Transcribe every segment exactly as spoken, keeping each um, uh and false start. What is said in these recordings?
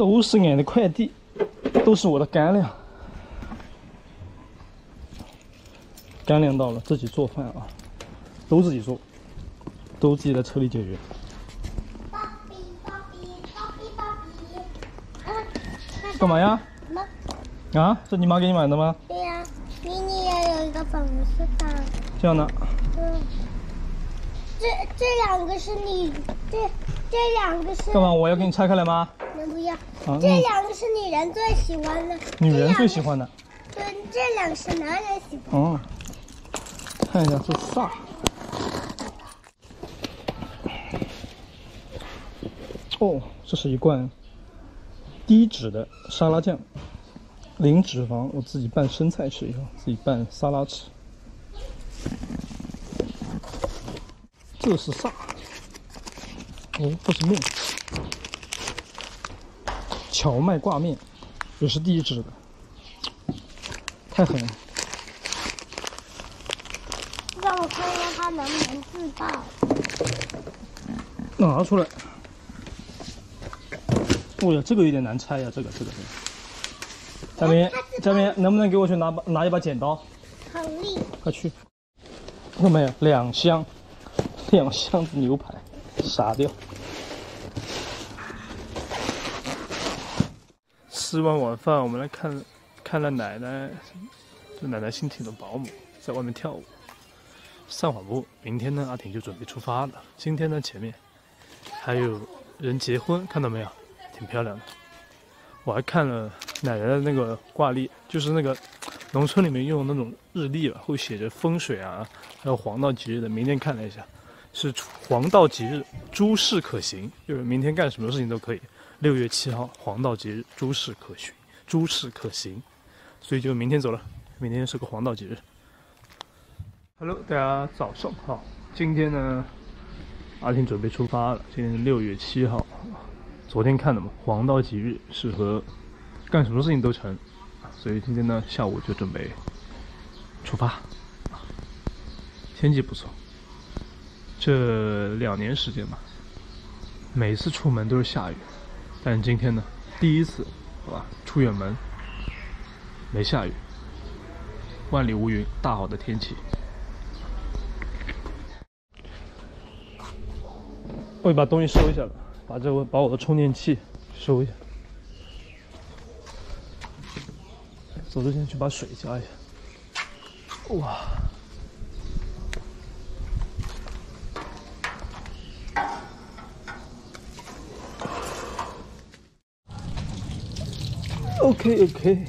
都是俺的快递，都是我的干粮。干粮到了，自己做饭啊，都自己做，都自己在车里解决。 干嘛呀？妈啊，是你妈给你买的吗？对呀、啊，迷你也有一个粉红色的。这样的。嗯。这这两个是你，这这两个是。干嘛？我要给你拆开来吗？能不要。啊、这两个是女人最喜欢的。女人最喜欢的。对，这两个是男人喜欢的。嗯。看一下这啥。 哦，这是一罐低脂的沙拉酱，零脂肪，我自己拌生菜吃一下，自己拌沙拉吃。这是啥？哦，这是面，荞麦挂面，也是低脂的，太狠了。让我看一下它能不能自爆。拿出来。 哦呀，这个有点难拆呀、啊，这个这个这个。佳明，佳明，能不能给我去拿把拿一把剪刀？好嘞。快去。看到没有？两箱，两箱子牛排，傻掉。吃完晚饭，我们来看看了奶奶，这奶奶新请的保姆在外面跳舞，散缓步。明天呢，阿婷就准备出发了。今天呢，前面还有人结婚，看到没有？ 挺漂亮的，我还看了奶奶的那个挂历，就是那个农村里面用的那种日历吧，会写着风水啊，还有黄道吉日的。明天看了一下，是黄道吉日，诸事可行，就是明天干什么事情都可以。六月七号，黄道吉日，诸事可循，诸事可行，所以就明天走了。明天是个黄道吉日。Hello， 大家早上好，今天呢，阿婷准备出发了。今天是六月七号。 昨天看的嘛，黄道吉日适合干什么事情都成，所以今天呢下午就准备出发。天气不错，这两年时间嘛，每次出门都是下雨，但是今天呢第一次，好吧，出远门没下雨，万里无云，大好的天气。我把东西收一下吧。 把这我把我的充电器收一下，走之前去把水加一下。哇！OK OK。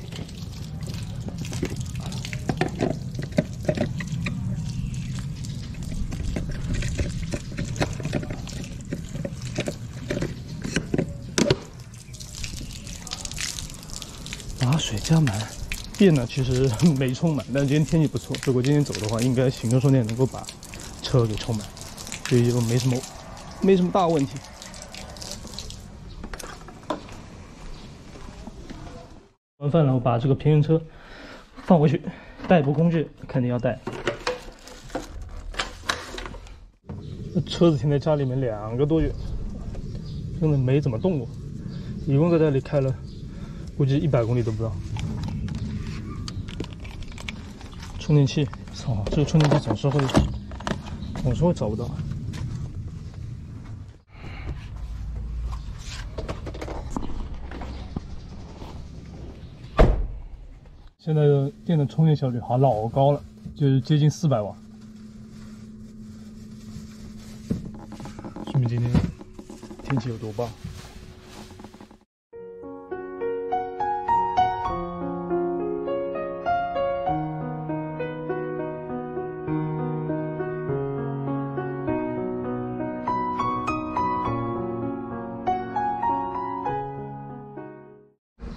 水加满，电呢其实没充满，但今天天气不错。如果今天走的话，应该行动充电能够把车给充满，所以就没什么，没什么大问题。完饭了，我把这个平衡车放回去，代步工具肯定要带。车子停在家里面两个多月，真的没怎么动过，一共在这里开了。 估计一百公里都不到。充电器，操，这个充电器总是会，总是会找不到。现在的电的充电效率好老高了，就是接近四百瓦。说明今天天气有多棒。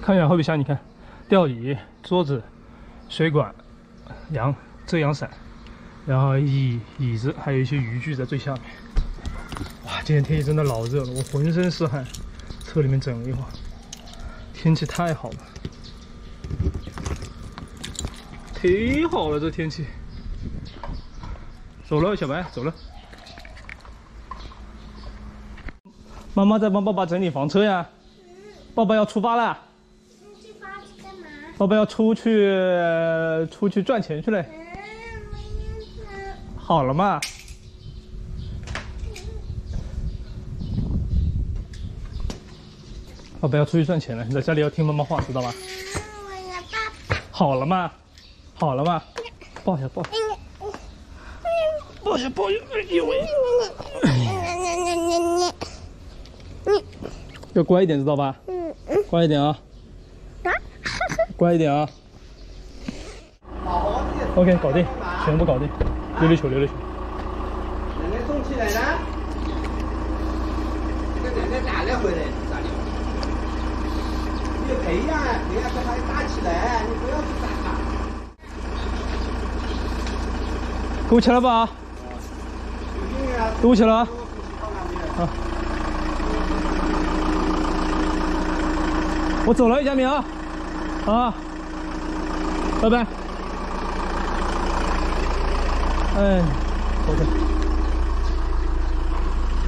看一下后备箱，你看，吊椅、桌子、水管、阳遮阳伞，然后椅椅子，还有一些渔具在最下面。哇，今天天气真的老热了，我浑身是汗。车里面整了一会儿，天气太好了，忒好了这天气。走了，小白，走了。妈妈在帮爸爸整理房车呀。抱抱要出发了。出发去干嘛？抱抱要出去，出去赚钱去了。好了嘛。 宝宝要出去赚钱了，你在家里要听妈妈话，知道吗？我要抱抱。好了吗？好了吗？抱一下，抱一下，抱一下，抱一下。哎呦喂！要乖一点，知道吧？嗯嗯。乖一点啊！啊！乖一点啊 ！OK， 搞定，全部搞定，溜溜球，溜溜球。奶奶送起来了，给奶奶打了回来。 培养，你要把它打起来，你不要去打它。勾起来吧！勾起来！好。我走了，佳明啊！啊，拜拜。哎，走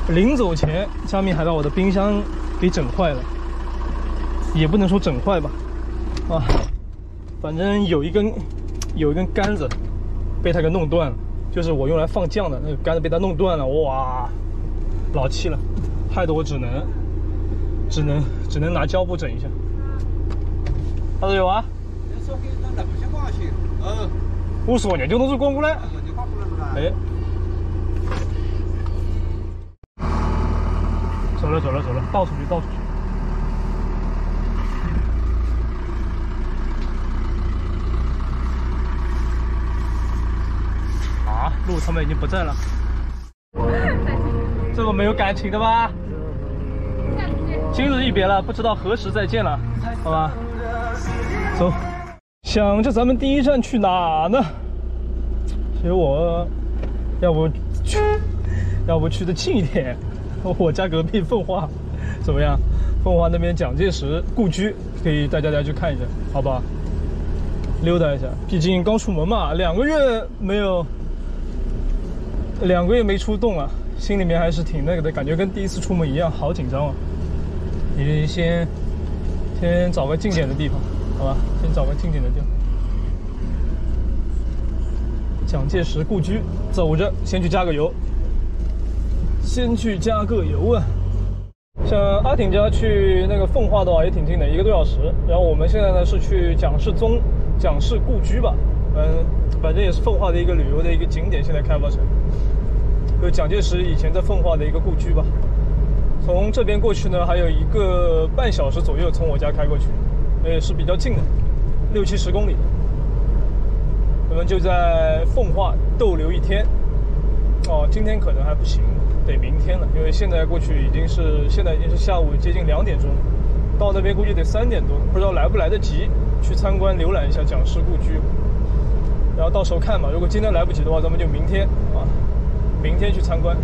着。临走前，佳明还把我的冰箱给整坏了。 也不能说整坏吧，啊，反正有一根有一根杆子被它给弄断了，就是我用来放酱的那个杆子被它弄断了，哇，老气了，害得我只能只能只能拿胶布整一下。他说有啊？嗯，我说呢，就弄出光过来。哎，走了走了走了，倒出去倒出去。 路他们已经不在了，这么没有感情的吗？今日一别了，不知道何时再见了，好吧？走，想着咱们第一站去哪呢？其实我，要不去，要不去的近一点，我家隔壁奉化，怎么样？奉化那边蒋介石故居，可以带大家去看一下，好不好？溜达一下，毕竟刚出门嘛，两个月没有。 两个月没出洞了，心里面还是挺那个的，感觉跟第一次出门一样，好紧张啊！你先先找个近点的地方，好吧？先找个近点的地方。蒋介石故居，走着，先去加个油，先去加个油啊！像阿挺家去那个奉化的话也挺近的，一个多小时。然后我们现在呢是去蒋氏宗、蒋氏故居吧，嗯，反正也是奉化的一个旅游的一个景点，现在开发成。 就蒋介石以前在奉化的一个故居吧，从这边过去呢，还有一个半小时左右，从我家开过去，也是比较近的，六七十公里。我们就在奉化逗留一天，哦，今天可能还不行，得明天了，因为现在过去已经是现在已经是下午接近两点钟，到那边估计得三点多，不知道来不来得及去参观浏览一下蒋氏故居，然后到时候看吧，如果今天来不及的话，咱们就明天啊。 明天去参观。